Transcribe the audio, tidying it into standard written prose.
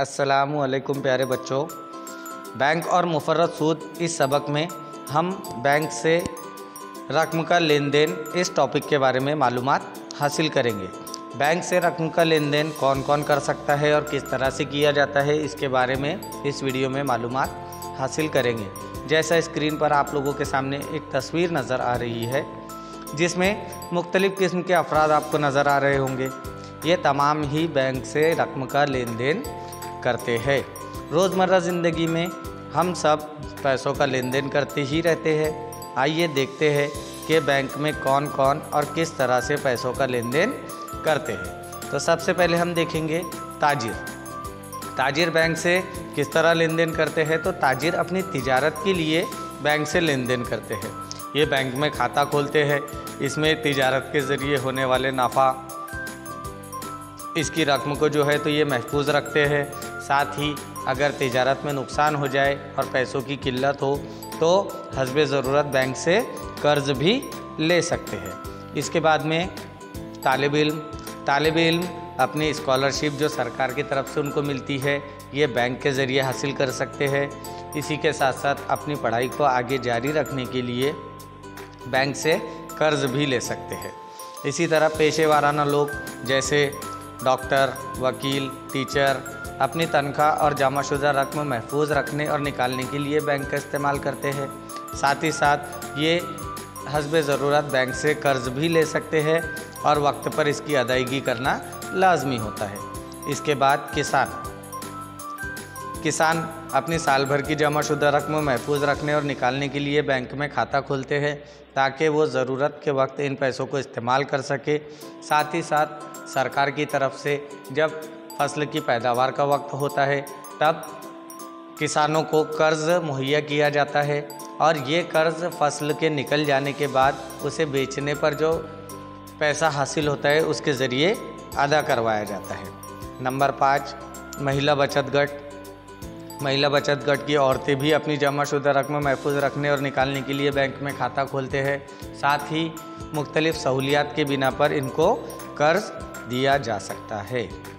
अस्सलामुअलैकुम प्यारे बच्चों, बैंक और मुफर्रत सूद इस सबक में हम बैंक से रकम का लेन देन इस टॉपिक के बारे में मालूमात हासिल करेंगे। बैंक से रकम का लेन देन कौन कौन कर सकता है और किस तरह से किया जाता है, इसके बारे में इस वीडियो में मालूमात हासिल करेंगे। जैसा स्क्रीन पर आप लोगों के सामने एक तस्वीर नज़र आ रही है जिसमें मुख्तलिफ़ किस्म के अफराद आपको नज़र आ रहे होंगे। ये तमाम ही बैंक से रकम का लेन देन करते हैं। रोज़मर्रा ज़िंदगी में हम सब पैसों का लेन देन करते ही रहते हैं। आइए देखते हैं कि बैंक में कौन कौन और किस तरह से पैसों का लेन देन करते हैं। तो सबसे पहले हम देखेंगे ताजिर बैंक से किस तरह लेन देन करते हैं। तो ताजिर अपनी तिजारत के लिए बैंक से लेन देन करते हैं। ये बैंक में खाता खोलते हैं, इसमें तिजारत के ज़रिए होने वाले नफ़ा, इसकी रकम को जो है तो ये महफूज रखते हैं। साथ ही अगर तिजारत में नुकसान हो जाए और पैसों की किल्लत हो तो हस्बे ज़रूरत बैंक से कर्ज़ भी ले सकते हैं। इसके बाद में तालिब इल्म अपनी स्कॉलरशिप जो सरकार की तरफ से उनको मिलती है ये बैंक के ज़रिए हासिल कर सकते हैं। इसी के साथ साथ अपनी पढ़ाई को आगे जारी रखने के लिए बैंक से कर्ज भी ले सकते हैं। इसी तरह पेशेवाराना लोग जैसे डॉक्टर, वकील, टीचर अपनी तनख्वाह और जमाशुदा रकम महफूज रखने और निकालने के लिए बैंक का इस्तेमाल करते हैं। साथ ही साथ ये हस्बे ज़रूरत बैंक से कर्ज भी ले सकते हैं और वक्त पर इसकी अदायगी करना लाजमी होता है। इसके बाद किसान अपनी साल भर की जमाशुदा रकम महफूज रखने और निकालने के लिए बैंक में खाता खोलते हैं ताकि वो ज़रूरत के वक्त इन पैसों को इस्तेमाल कर सके। साथ ही साथ सरकार की तरफ से जब फसल की पैदावार का वक्त होता है तब किसानों को कर्ज़ मुहैया किया जाता है और ये कर्ज़ फसल के निकल जाने के बाद उसे बेचने पर जो पैसा हासिल होता है उसके ज़रिए अदा करवाया जाता है। नंबर 5, महिला बचत गट की औरतें भी अपनी जमाशुदा रकम महफूज रखने और निकालने के लिए बैंक में खाता खोलते हैं। साथ ही मुख्तलिफ़ सहूलियात के बिना पर इनको कर्ज़ दिया जा सकता है।